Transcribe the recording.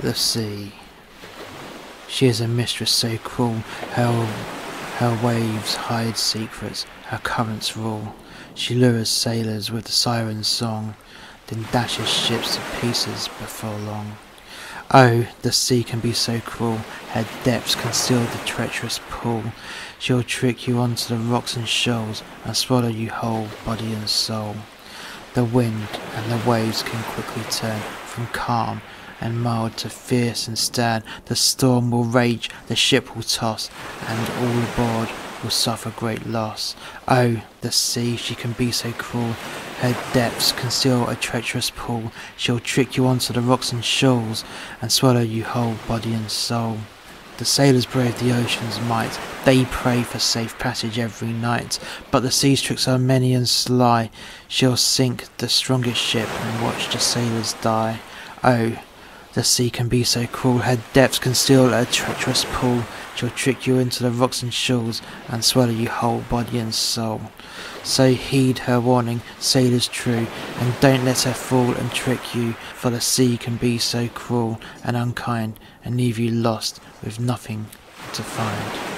the sea. She is a mistress so cruel, her waves hide secrets, her currents rule. She lures sailors with the siren's song, then dashes ships to pieces before long. Oh, the sea can be so cruel, her depths conceal the treacherous pool. She'll trick you onto the rocks and shoals, and swallow you whole, body and soul. The wind and the waves can quickly turn from calm and mild to fierce and stern. The storm will rage, the ship will toss, and all aboard will suffer great loss. Oh, the sea, she can be so cruel, her depths conceal a treacherous pool. She'll trick you onto the rocks and shoals, and swallow you whole, body and soul. The sailors brave the ocean's might, they pray for safe passage every night. But the sea's tricks are many and sly, she'll sink the strongest ship and watch the sailors die. Oh, the sea can be so cruel, her depths conceal a treacherous pool. She'll trick you into the rocks and shoals, and swallow you whole, body and soul. So heed her warning, sailors true, and don't let her fool and trick you, for the sea can be so cruel and unkind, and leave you lost with nothing to find.